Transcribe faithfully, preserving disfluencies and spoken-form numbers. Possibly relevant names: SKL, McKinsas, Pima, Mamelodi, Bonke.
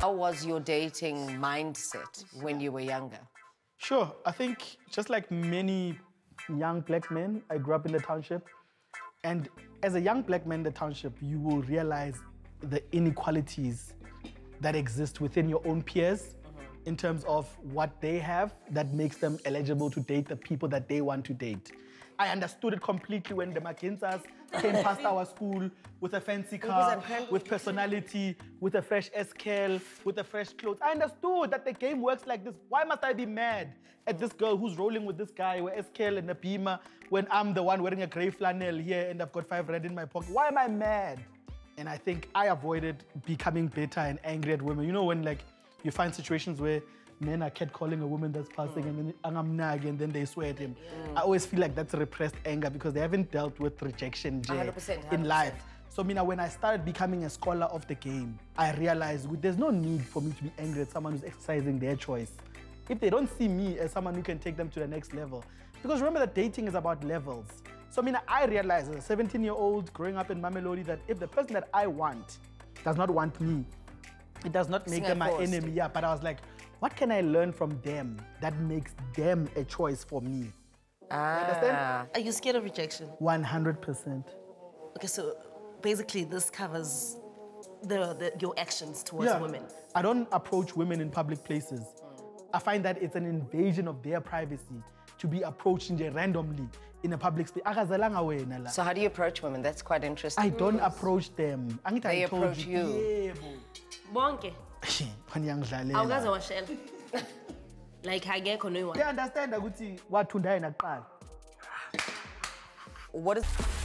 How was your dating mindset when you were younger? Sure. I think just like many young black men, I grew up in the township. And as a young black man in the township, you will realize the inequalities that exist within your own peers in terms of what they have that makes them eligible to date the people that they want to date. I understood it completely when the McKinsas came past our school with a fancy car, with personality, with a fresh S K L, with a fresh clothes. I understood that the game works like this. Why must I be mad at this girl who's rolling with this guy with S K L and a Pima when I'm the one wearing a grey flannel here and I've got five rand in my pocket? Why am I mad? And I think I avoided becoming bitter and angry at women. You know when like you find situations where men are catcalling a woman that's passing mm. and then I'm nag and then they swear at him. Mm. I always feel like that's repressed anger because they haven't dealt with rejection one hundred percent, one hundred percent. In life. So Mina, when I started becoming a scholar of the game, I realized there's no need for me to be angry at someone who's exercising their choice. If they don't see me as someone who can take them to the next level. Because remember that dating is about levels. So Mina, I realized as a seventeen-year-old growing up in Mamelodi that if the person that I want does not want me, it does not make them my enemy. Yeah, but I was like, what can I learn from them that makes them a choice for me? Ah. You understand? Are you scared of rejection? one hundred percent. Okay, so basically this covers the, the, your actions towards yeah. women. I don't approach women in public places. I find that it's an invasion of their privacy to be approached randomly in a public space. So how do you approach women? That's quite interesting. I don't yes. approach them. They I told approach you. you. Bonke. Like they understand what is